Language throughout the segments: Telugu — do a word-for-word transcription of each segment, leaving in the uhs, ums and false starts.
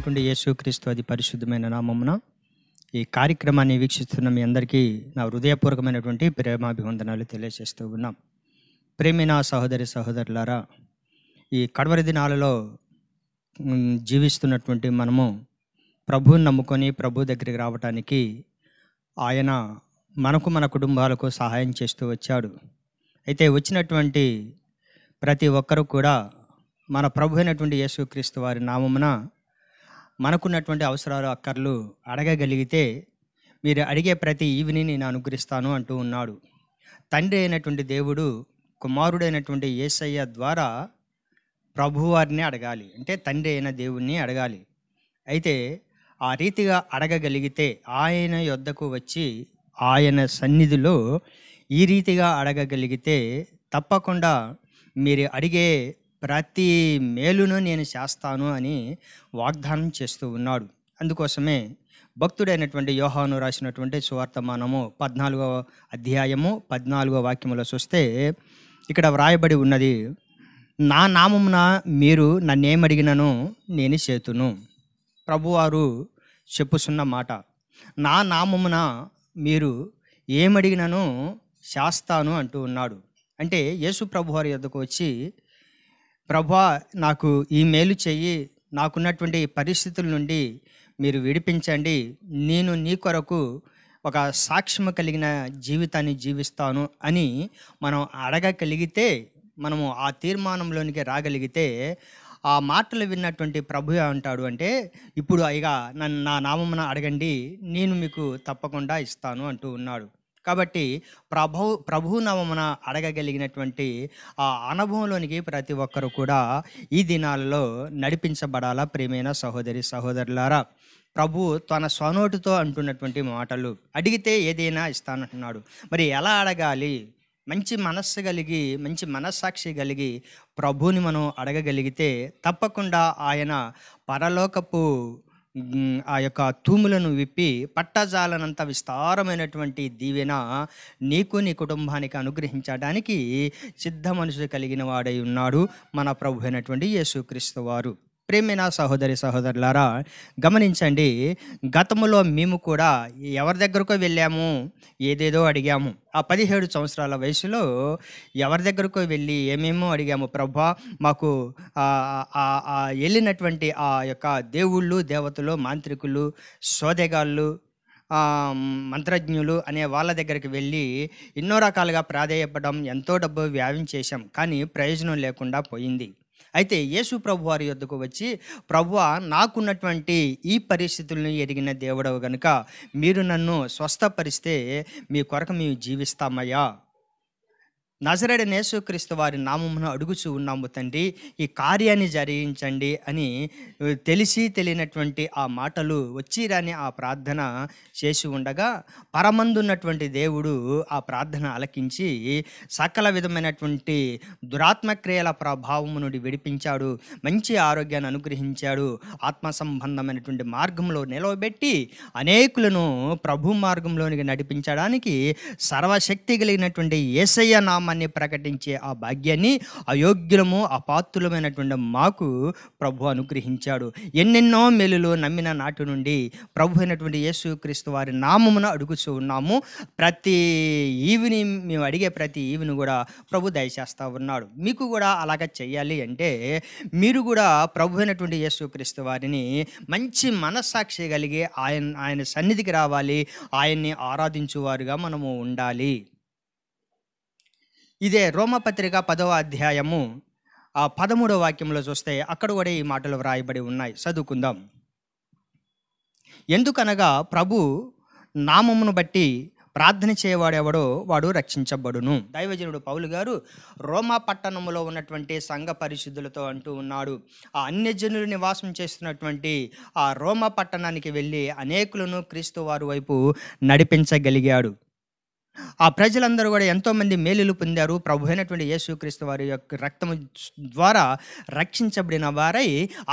ప్రభువైనటువంటి యేసుక్రీస్తు అతి పరిశుద్ధమైన నామమున ఈ కార్యక్రమాన్ని వీక్షిస్తున్న మీ అందరికీ నా హృదయపూర్వకమైనటువంటి ప్రేమాభివందనాలు తెలియజేస్తూ ఉన్నాం. ప్రేమైన సహోదరి సహోదరులారా, ఈ కడవరి దినాలలో జీవిస్తున్నటువంటి మనము ప్రభువుని నమ్ముకొని ప్రభు దగ్గరికి రావడానికి ఆయన మనకు మన కుటుంబాలకు సహాయం చేస్తూ వచ్చాడు. అయితే వచ్చినటువంటి ప్రతి ఒక్కరూ కూడా మన ప్రభు అయినటువంటి యేసుక్రీస్తు వారి నామమున మనకున్నటువంటి అవసరాలు అక్కర్లు అడగగలిగితే మీరు అడిగే ప్రతి ఈవిని నేను అనుగ్రహిస్తాను అంటూ ఉన్నాడు. తండ్రి అయినటువంటి దేవుడు కుమారుడైనటువంటి యేసయ్య ద్వారా ప్రభువారిని అడగాలి, అంటే తండ్రి అయిన దేవుణ్ణి అడగాలి. అయితే ఆ రీతిగా అడగగలిగితే ఆయన యొద్దకు వచ్చి ఆయన సన్నిధిలో ఈ రీతిగా అడగగలిగితే తప్పకుండా మీరు అడిగే ప్రతి మేలును నేను చేస్తాను అని వాగ్దానం చేస్తూ ఉన్నాడు. అందుకోసమే భక్తుడైనటువంటి యోహాను రాసినటువంటి సువార్తమానము పద్నాలుగవ అధ్యాయము పద్నాలుగవ వాక్యములో చూస్తే ఇక్కడ వ్రాయబడి ఉన్నది, నా నామమున మీరు నన్నేమడిగినను నేను చేతును. ప్రభువారు చెప్పుచున్న మాట, నా నామమున మీరు ఏమడిగినను చేస్తాను అంటూ ఉన్నాడు. అంటే యేసు ప్రభువారి యొద్దకు వచ్చి, ప్రభువా నాకు ఈ మేలు చెయ్యి, నాకున్నటువంటి పరిస్థితుల నుండి మీరు విడిపించండి, నేను నీ కొరకు ఒక సాక్ష్యము కలిగిన జీవితాన్ని జీవిస్తాను అని మనం అడగగలిగితే, మనము ఆ తీర్మానంలోనికి రాగలిగితే ఆ మాటలు విన్నటువంటి ప్రభు అంటాడు, అంటే ఇప్పుడు ఇక నన్ను నా నామమున అడగండి, నేను మీకు తప్పకుండా ఇస్తాను అంటూ ఉన్నాడు. కాబట్టి ప్రభు ప్రభు నామమున అడగగలిగినటువంటి ఆ అనుభవంలోనికి ప్రతి ఒక్కరు కూడా ఈ దినాలలో నడిపించబడాలా. ప్రియమైన సహోదరి సహోదరులారా, ప్రభు తన స్వనోటితో అంటున్నటువంటి మాటలు, అడిగితే ఏదైనా ఇస్తానంటున్నాడు. మరి ఎలా అడగాలి? మంచి మనస్సు కలిగి, మంచి మనస్సాక్షి కలిగి ప్రభువుని మనం అడగగలిగితే తప్పకుండా ఆయన పరలోకపు ఆ యొక్క తూములను విప్పి పట్టజాలనంత విస్తారమైనటువంటి దీవెన నీకు నీ కుటుంబానికి అనుగ్రహించడానికి సిద్ధ మనసు కలిగిన వాడై ఉన్నాడు మన ప్రభు అయినటువంటి యేసుక్రీస్తు వారు. ప్రేమైన సహోదరి సహోదరులారా, గమనించండి, గతములో మేము కూడా ఎవరి దగ్గరకు వెళ్ళాము, ఏదేదో అడిగాము. ఆ పదిహేడు సంవత్సరాల వయసులో ఎవరి దగ్గరకు వెళ్ళి ఏమేమో అడిగాము. ప్రభా మాకు వెళ్ళినటువంటి ఆ యొక్క దేవుళ్ళు దేవతలు మాంత్రికులు సోదెగాళ్ళు మంత్రజ్ఞులు అనే వాళ్ళ దగ్గరికి వెళ్ళి ఎన్నో రకాలుగా ప్రాధేయపడడం, ఎంతో డబ్బు వ్యాపించేశాం, కానీ ప్రయోజనం లేకుండా పోయింది. అయితే యేసు ప్రభు వారి యొద్దకు వచ్చి, ప్రభువా నాకున్నటువంటి ఈ పరిస్థితులను ఎరిగిన దేవుడవు గనుక మీరు నన్ను స్వస్థపరిస్తే మీ కొరకు మేము జీవిస్తామయ్యా. నజరేయుడైన యేసుక్రీస్తు వారి నామమున అడుగుచూ ఉన్నాము తండ్రి, ఈ కార్యాన్ని జరిగించండి అని తెలిసి తెలియనటువంటి ఆ మాటలు వచ్చి రాని ఆ ప్రార్థన చేసి ఉండగా పరమందున్నటువంటి దేవుడు ఆ ప్రార్థన ఆలకించి సకల విధమైనటువంటి దురాత్మక్రియల ప్రభావము నుండి విడిపించాడు, మంచి ఆరోగ్యాన్ని అనుగ్రహించాడు, ఆత్మ సంబంధమైనటువంటి మార్గంలో నిలవబెట్టి అనేకులను ప్రభు మార్గంలోనికి నడిపించడానికి సర్వశక్తి కలిగినటువంటి యేసయ్య నామ మన్ని ప్రకటించే ఆ భాగ్యాన్ని అయోగ్యులము అపాత్రులమైనటువంటి మాకు ప్రభు అనుగ్రహించాడు. ఎన్నెన్నో మేలులు నమ్మిన నాటి నుండి ప్రభు అయినటువంటి యేసుక్రీస్తు వారి నామమున అడుగుచూ ఉన్నాము. ప్రతి ఈవిని మేము అడిగే ప్రతి ఈవిని కూడా ప్రభు దయచేస్తూ ఉన్నాడు. మీకు కూడా అలాగ చేయాలి అంటే మీరు కూడా ప్రభు అయినటువంటి యేసుక్రీస్తు వారిని మంచి మనస్సాక్షి కలిగి ఆయన ఆయన సన్నిధికి రావాలి, ఆయన్ని ఆరాధించువారుగా మనము ఉండాలి. ఇదే రోమపత్రిక పదవ అధ్యాయము ఆ పదమూడవ వాక్యంలో చూస్తే అక్కడ కూడా ఈ మాటలు వ్రాయబడి ఉన్నాయి. చదువుకుందాం. ఎందుకనగా ప్రభు నామమును బట్టి ప్రార్థన చేయవాడెవడో వాడు రక్షించబడును. దైవజనుడు పౌలు గారు రోమా పట్టణంలో ఉన్నటువంటి సంఘ పరిశుద్ధులతో అంటూ ఉన్నాడు. ఆ అన్యజనులు నివాసం చేస్తున్నటువంటి ఆ రోమా పట్టణానికి వెళ్ళి అనేకులను క్రీస్తు వారి వైపు నడిపించగలిగాడు. ఆ ప్రజలందరూ కూడా ఎంతోమంది మేలులు పొందారు. ప్రభు అయినటువంటి యేసుక్రీస్తు వారి యొక్క రక్తము ద్వారా రక్షించబడిన వారై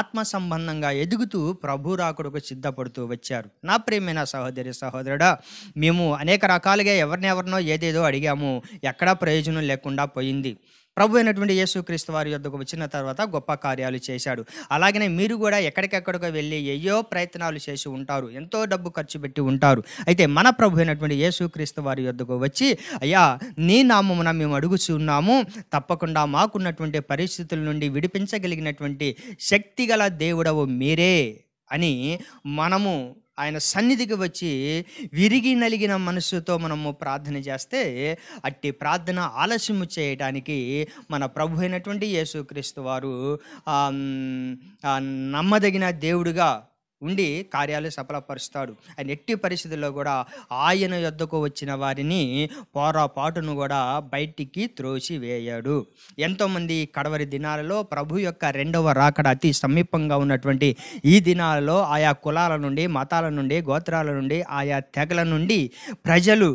ఆత్మ సంబంధంగా ఎదుగుతూ ప్రభు రాకుడుకు సిద్ధపడుతూ వచ్చారు. నా ప్రియమైన సహోదరి సహోదరుడా, మేము అనేక రకాలుగా ఎవరినెవరినో ఏదేదో అడిగాము, ఎక్కడా ప్రయోజనం లేకుండా పోయింది. ప్రభు అయినటువంటి యేసుక్రీస్తు వారి యొద్దకు వచ్చిన తర్వాత గొప్ప కార్యాలు చేశాడు. అలాగనే మీరు కూడా ఎక్కడికెక్కడికో వెళ్ళి ఏయో ప్రయత్నాలు చేసి ఉంటారు, ఎంతో డబ్బు ఖర్చు పెట్టి ఉంటారు. అయితే మన ప్రభు అయినటువంటి యేసుక్రీస్తు వారి యొద్దకు వచ్చి, అయ్యా నీ నామమున మేము అడుగుచున్నాము, తప్పకుండా మాకున్నటువంటి పరిస్థితుల నుండి విడిపించగలిగినటువంటి శక్తి గల దేవుడవు మీరే అని మనము ఆయన సన్నిధికి వచ్చి విరిగి నలిగిన మనసుతో మనము ప్రార్థన చేస్తే అట్టి ప్రార్థన ఆలస్యము చేయటానికి మన ప్రభు అయినటువంటి యేసుక్రీస్తు వారు నమ్మదగిన దేవుడుగా ఉండి కార్యాలు సఫలపరుస్తాడు. ఆయన ఎట్టి పరిస్థితుల్లో కూడా ఆయన యొద్దకు వచ్చిన వారిని పోరాపాటును కూడా బయటికి త్రోసివేయాడు. ఎంతోమంది కడవరి దినాలలో ప్రభు యొక్క రెండవ రాకడ అతి సమీపంగా ఉన్నటువంటి ఈ దినాలలో ఆయా కులాల నుండి, మతాల నుండి, గోత్రాల నుండి, ఆయా తెగల నుండి ప్రజలు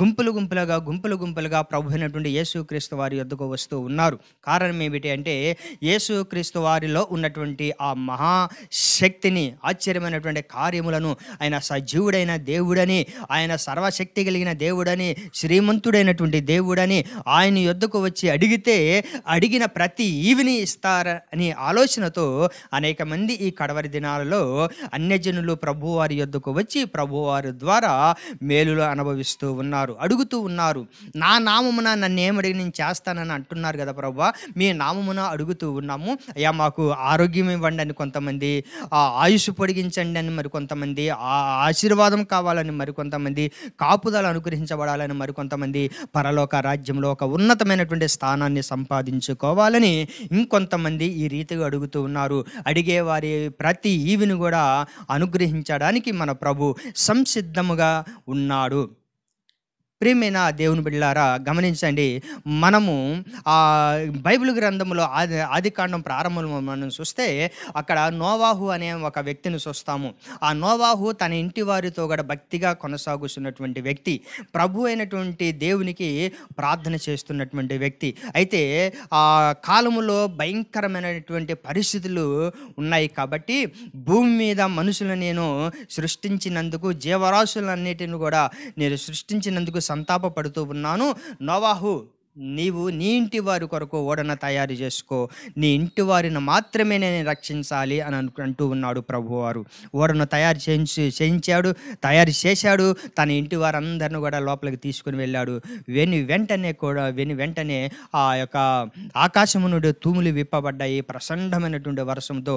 గుంపులు గుంపులుగా గుంపులు గుంపులుగా ప్రభు అయినటువంటి యేసుక్రీస్తు వారి యొద్దకు వస్తూ ఉన్నారు. కారణం ఏమిటి అంటే యేసుక్రీస్తు వారిలో ఉన్నటువంటి ఆ మహాశక్తిని, ఆశ్చర్యమైనటువంటి కార్యములను, ఆయన సజీవుడైన దేవుడని, ఆయన సర్వశక్తి కలిగిన దేవుడని, శ్రీమంతుడైనటువంటి దేవుడని ఆయన యొద్దకు వచ్చి అడిగితే అడిగిన ప్రతి ఈవిని ఇస్తారని ఆలోచనతో అనేక మంది ఈ కడవరి దినాలలో అన్యజనులు ప్రభువారి యొద్దకు వచ్చి ప్రభువారి ద్వారా మేలులు అనుభవిస్తూ ఉన్నారు, అడుగుతూ ఉన్నారు. నా నామమున నన్ను ఏమడిగి నేను చేస్తానని అంటున్నారు కదా ప్రభువా, మీ నామమున అడుగుతూ ఉన్నాము. అయ్యా మాకు ఆరోగ్యం ఇవ్వండి అని కొంతమంది, ఆ ఆయుష్ పొడిగించండి అని మరికొంతమంది, ఆ ఆశీర్వాదం కావాలని మరికొంతమంది, కాపుదల అనుగ్రహించబడాలని మరికొంతమంది, పరలోక రాజ్యంలో ఒక ఉన్నతమైనటువంటి స్థానాన్ని సంపాదించుకోవాలని ఇంకొంతమంది ఈ రీతిగా అడుగుతూ ఉన్నారు. అడిగే వారి ప్రతి ఈవిని కూడా అనుగ్రహించడానికి మన ప్రభు సంసిద్ధముగా ఉన్నాడు. ప్రియమైన దేవుని బిడ్డలారా గమనించండి, మనము ఆ బైబిల్ గ్రంథంలో ఆది ఆది కాండం ప్రారంభంలో మనం చూస్తే అక్కడ నోవాహు అనే ఒక వ్యక్తిని చూస్తాము. ఆ నోవాహు తన ఇంటి వారితో కూడా భక్తిగా కొనసాగుతున్నటువంటి వ్యక్తి, ప్రభు అయినటువంటి దేవునికి ప్రార్థన చేస్తున్నటువంటి వ్యక్తి. అయితే ఆ కాలములో భయంకరమైనటువంటి పరిస్థితులు ఉన్నాయి కాబట్టి భూమి మీద మనుషులను నేను సృష్టించినందుకు, జీవరాశులన్నిటిని కూడా నేను సృష్టించినందుకు సంతాప పడుతూ ఉన్నాను. నోవాహు, నీవు నీ ఇంటి వారి కొరకు ఓడన తయారు చేసుకో, నీ ఇంటి వారిని మాత్రమే నేను రక్షించాలి అని అను అంటూ ఉన్నాడు ప్రభువారు. ఓడను తయారు చేయించి చేయించాడు తయారు చేశాడు తన ఇంటి వారందరిని కూడా లోపలికి తీసుకుని వెళ్ళాడు. వెని వెంటనే కూడా వెని వెంటనే ఆ యొక్క ఆకాశము నుండి తూములు విప్పబడ్డాయి. ప్రసండమైనటువంటి వర్షంతో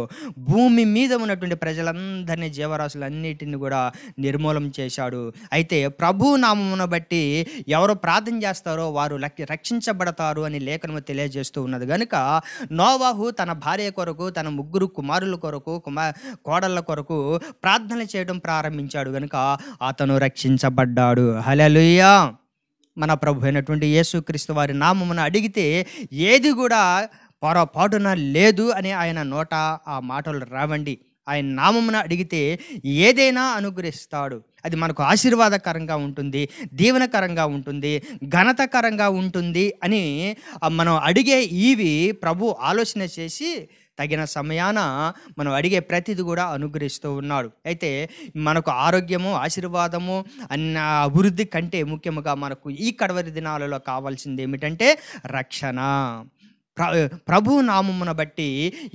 భూమి మీద ఉన్నటువంటి ప్రజలందరినీ, జీవరాశులన్నిటిని కూడా నిర్మూలం చేశాడు. అయితే ప్రభు నామమును బట్టి ఎవరు ప్రార్థన చేస్తారో వారు రక్ష రక్షించబడతారు అని లేఖనము తెలియజేస్తూ ఉన్నది కనుక నోవాహు తన భార్య కొరకు, తన ముగ్గురు కుమారుల కొరకు, కుమా కోడళ్ళ కొరకు ప్రార్థన చేయడం ప్రారంభించాడు కనుక అతను రక్షించబడ్డాడు. హల్లెలూయా. మన ప్రభు అయినటువంటి యేసుక్రీస్తు వారి నామమున అడిగితే ఏది కూడా పొరపాటున లేదు అని ఆయన నోట ఆ మాటలు రావండి. ఆయన నామమున అడిగితే ఏదైనా అనుగ్రహిస్తాడు. అది మనకు ఆశీర్వాదకరంగా ఉంటుంది, దీవెనకరంగా ఉంటుంది, ఘనతకరంగా ఉంటుంది అని మనం అడిగే ఇవి ప్రభు ఆలోచన చేసి తగిన సమయాన మనం అడిగే ప్రతిది కూడా అనుగ్రహిస్తూ ఉన్నాడు. అయితే మనకు ఆరోగ్యము, ఆశీర్వాదము, అన్న అభివృద్ధి కంటే ముఖ్యంగా మనకు ఈ కడవరి దినాలలో కావాల్సింది ఏమిటంటే రక్షణ. ప్రభు నామమున బట్టి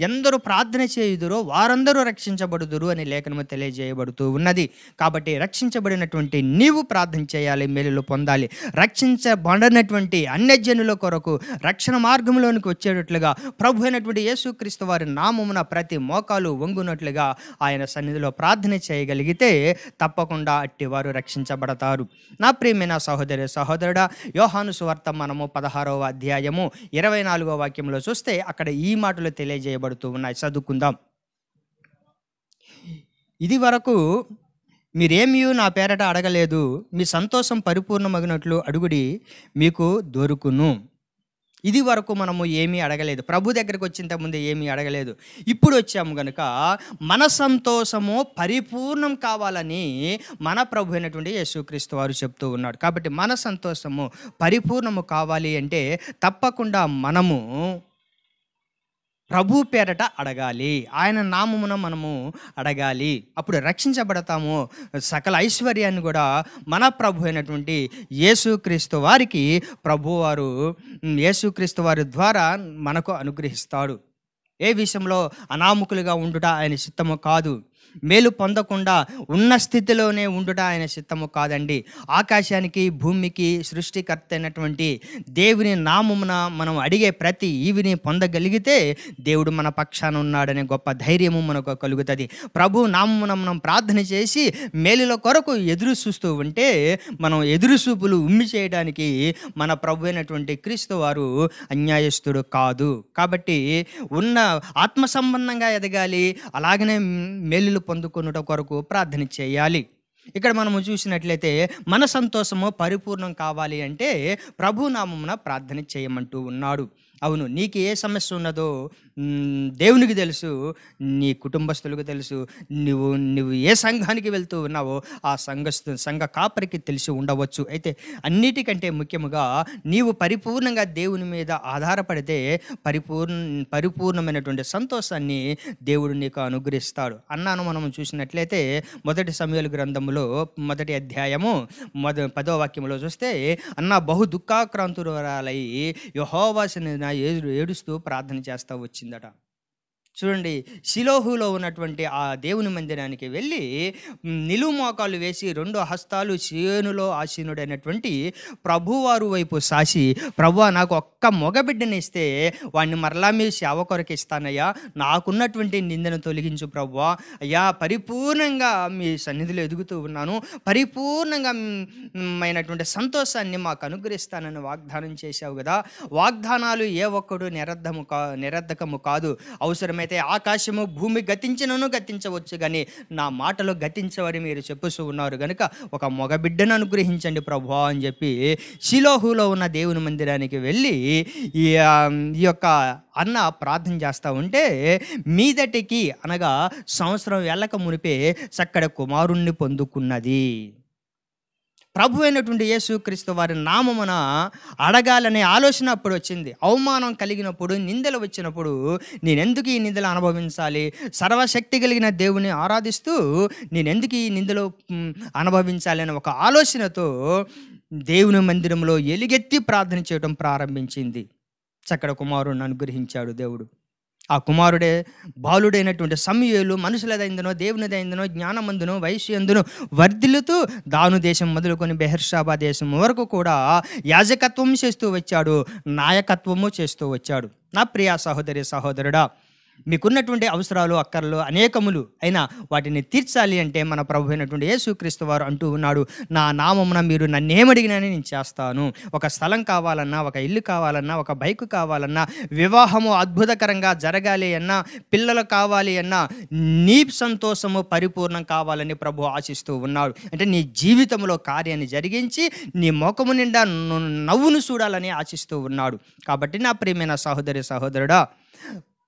ఎందరూ ప్రార్థన చేయుదురో వారందరూ రక్షించబడుదురు అని లేఖనము తెలియజేయబడుతూ ఉన్నది. కాబట్టి రక్షించబడినటువంటి నీవు ప్రార్థన చేయాలి, మేలులు పొందాలి. రక్షించబడినటువంటి అన్యజనుల కొరకు రక్షణ మార్గంలోనికి వచ్చేటట్లుగా ప్రభు అయినటువంటి యేసుక్రీస్తు వారి నామమున ప్రతి మోకాలు వంగునట్లుగా ఆయన సన్నిధిలో ప్రార్థన చేయగలిగితే తప్పకుండా అట్టి వారు రక్షించబడతారు. నా ప్రియమైన సహోదరి సహోదరుడా, యోహాను సువార్త మనము పదహారవ అధ్యాయము ఇరవై నాలుగవ వాక్యంలో చూస్తే అక్కడ ఈ మాటలు తెలియజేయబడుతూ ఉన్నాయి. చదువుకుందాం. ఇది వరకు మీరేమియూ నా పేరట అడగలేదు, మీ సంతోషం పరిపూర్ణమగినట్లు అడుగుడి, మీకు దొరుకును. ఇది వరకు మనము ఏమీ అడగలేదు, ప్రభు దగ్గరికి వచ్చేంత ముందు ఏమీ అడగలేదు, ఇప్పుడు వచ్చాము కనుక మన సంతోషము పరిపూర్ణం కావాలని మన ప్రభు అయినటువంటి యేసుక్రీస్తు వారు చెప్తూ ఉన్నాడు. కాబట్టి మన సంతోషము పరిపూర్ణము కావాలి అంటే తప్పకుండా మనము ప్రభు పేరట అడగాలి, ఆయన నామమున మనము అడగాలి, అప్పుడు రక్షించబడతాము. సకల ఐశ్వర్యాన్ని కూడా మన ప్రభు అయినటువంటి యేసుక్రీస్తు వారికి ప్రభువారు యేసుక్రీస్తు వారి ద్వారా మనకు అనుగ్రహిస్తాడు. ఏ విషయంలో అనామకులుగా ఉండుట ఆయన చిత్తము కాదు, మేలు పొందకుండా ఉన్న స్థితిలోనే ఉండుట ఆయన చిత్తము కాదండి. ఆకాశానికి భూమికి సృష్టికర్త అయినటువంటి దేవుని నామమున మనం అడిగే ప్రతి ఈవిని పొందగలిగితే దేవుడు మన పక్షాన ఉన్నాడనే గొప్ప ధైర్యము మనకు కలుగుతుంది. ప్రభు నామమున మనం ప్రార్థన చేసి మేలుల కొరకు ఎదురు చూస్తూ ఉంటే మనం ఎదురుచూపులు ఉమ్మి చేయడానికి మన ప్రభు అయినటువంటి క్రీస్తు వారు అన్యాయస్తుడు కాదు. కాబట్టి ఉన్న ఆత్మ సంబంధంగా ఎదగాలి, అలాగనే మేలులు పొందుకున్నట కొరకు ప్రార్థన చేయాలి. ఇక్కడ మనము చూసినట్లయితే మన సంతోషము పరిపూర్ణం కావాలి అంటే ప్రభు నామమున ప్రార్థన చేయమంటూ ఉన్నాడు. అవును, నీకు ఏ సమస్య ఉన్నదో దేవునికి తెలుసు, నీ కుటుంబస్తులకు తెలుసు, నువ్వు నువ్వు ఏ సంఘానికి వెళ్తూ ఉన్నావో ఆ సంఘస్థు సంఘ కాపరికి తెలిసి ఉండవచ్చు. అయితే అన్నిటికంటే ముఖ్యముగా నీవు పరిపూర్ణంగా దేవుని మీద ఆధారపడితే పరిపూర్ణ పరిపూర్ణమైనటువంటి సంతోషాన్ని దేవుడు నీకు అనుగ్రహిస్తాడు అన్నాను. మనం చూసినట్లయితే మొదటి సమూయేలు గ్రంథములో మొదటి అధ్యాయము మొద పదో వాక్యంలో చూస్తే, అన్న బహు దుఃఖాక్రాంతురాలై యెహోవాను ఏడుస్తూ ప్రార్థన చేస్తూ వచ్చిందట. చూడండి, శిలోహులో ఉన్నటువంటి ఆ దేవుని మందిరానికి వెళ్ళి నిలువు మోకాలు వేసి రెండు హస్తాలు సీయోనులో ఆసీనుడైనటువంటి ప్రభువారు వైపు సాసి, ప్రభువా నాకు ఒక్క మొగబిడ్డని ఇస్తే వాడిని మరలా మీ సేవ కొరకు ఇస్తానయ్యా, నాకున్నటువంటి నిందను తొలగించు ప్రభువా, అయ్యా పరిపూర్ణంగా మీ సన్నిధిలో ఎదుగుతూ ఉన్నాను, పరిపూర్ణంగా మైనటువంటి సంతోషాన్ని మాకు అనుగ్రహిస్తానని వాగ్దానం చేశావు కదా. వాగ్దానాలు ఏ ఒక్కడు నిరర్ధము కా నిరర్ధకము కాదు. అవసరమైన అయితే ఆకాశము భూమి గతించినను గతించవచ్చు, కానీ నా మాటలు గతించవని మీరు చెప్పుస్తూ ఉన్నారు కనుక ఒక మగబిడ్డను అనుగ్రహించండి ప్రభువా అని చెప్పి షిలోహులో ఉన్న దేవుని మందిరానికి వెళ్ళి ఈ యొక్క అన్న ప్రార్థన చేస్తూ ఉంటే, మీదటికి అనగా సంవత్సరం వెళ్ళక మునిపే చక్కడ కుమారుణ్ణి పొందుకున్నది. ప్రభు అయినటువంటి యేసుక్రీస్తు వారి నామమున అడగాలనే ఆలోచన అప్పుడు వచ్చింది. అవమానం కలిగినప్పుడు, నిందలు వచ్చినప్పుడు, నేనెందుకు ఈ నిందలు అనుభవించాలి, సర్వశక్తి కలిగిన దేవుని ఆరాధిస్తూ నేనెందుకు ఈ నిందలు అనుభవించాలి అనే ఒక ఆలోచనతో దేవుని మందిరంలో ఎలుగెత్తి ప్రార్థన చేయడం ప్రారంభించింది. చక్కడ కుమారుడిని అనుగ్రహించాడు దేవుడు. ఆ కుమారుడే బాలుడైనటువంటి సమూయేలు మనుషులదైందనో దేవునిదైందనో జ్ఞానమందును వయస్సు ఎందును వర్ధిల్లుతూ దాను దేశం మొదలుకొని బెహర్షాబా దేశం వరకు కూడా యాజకత్వం చేస్తూ వచ్చాడు, నాయకత్వము చేస్తూ వచ్చాడు. నా ప్రియా సహోదరి సహోదరుడా, మీకున్నటువంటి అవసరాలు అక్కర్లు అనేకములు అయినా వాటిని తీర్చాలి అంటే మన ప్రభు అయినటువంటి యేసుక్రీస్తు వారు అంటూ ఉన్నాడు, నా నామమున మీరు నన్నేమడిగినని నేను చేస్తాను. ఒక స్థలం కావాలన్నా, ఒక ఇల్లు కావాలన్నా, ఒక బైక్ కావాలన్నా, వివాహము అద్భుతకరంగా జరగాలి అన్నా, పిల్లలు కావాలి అన్నా, నీ సంతోషము పరిపూర్ణం కావాలని ప్రభు ఆశిస్తూ ఉన్నాడు. అంటే నీ జీవితంలో కార్యాన్ని జరిగించి నీ ముఖము నిండా నవ్వును చూడాలని ఆశిస్తూ ఉన్నాడు. కాబట్టి నా ప్రియమైన సహోదరి సహోదరుడా,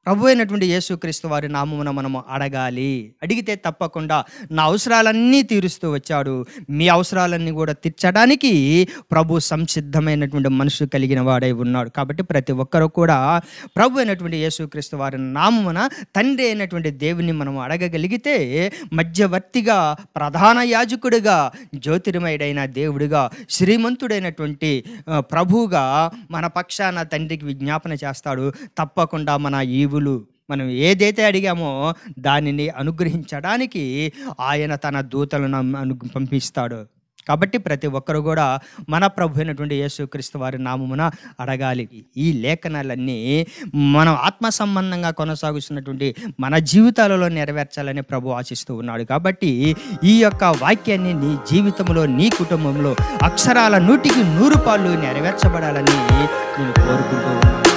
ప్రభు అయినటువంటి యేసుక్రీస్తు వారి నామమున మనము అడగాలి. అడిగితే తప్పకుండా నా అవసరాలన్నీ తీరుస్తూ వచ్చాడు. మీ అవసరాలన్నీ కూడా తీర్చడానికి ప్రభు సంసిద్ధమైనటువంటి మనసు కలిగిన వాడై ఉన్నాడు. కాబట్టి ప్రతి ఒక్కరూ కూడా ప్రభు అయినటువంటి యేసుక్రీస్తు వారి నామమున తండ్రి అయినటువంటి దేవుని మనం అడగగలిగితే, మధ్యవర్తిగా, ప్రధాన యాజకుడిగా, జ్యోతిర్మయుడైన దేవుడిగా, శ్రీమంతుడైనటువంటి ప్రభువుగా మన పక్షాన తండ్రికి విజ్ఞాపన చేస్తాడు. తప్పకుండా మన ఈ మనం ఏదైతే అడిగామో దానిని అనుగ్రహించడానికి ఆయన తన దూతలను అను పంపిస్తాడు. కాబట్టి ప్రతి ఒక్కరు కూడా మన ప్రభు అయినటువంటి యేసుక్రీస్తు వారి నామమున అడగాలి. ఈ లేఖనాలన్నీ మనం ఆత్మ సంబంధంగా కొనసాగుతున్నటువంటి మన జీవితాలలో నెరవేర్చాలని ప్రభు ఆశిస్తూ ఉన్నాడు. కాబట్టి ఈ యొక్క వాక్యాన్ని నీ జీవితంలో, నీ కుటుంబంలో అక్షరాల నూటికి నూరు పాళ్ళు నెరవేర్చబడాలని నేను కోరుకుంటూ ఉన్నాను.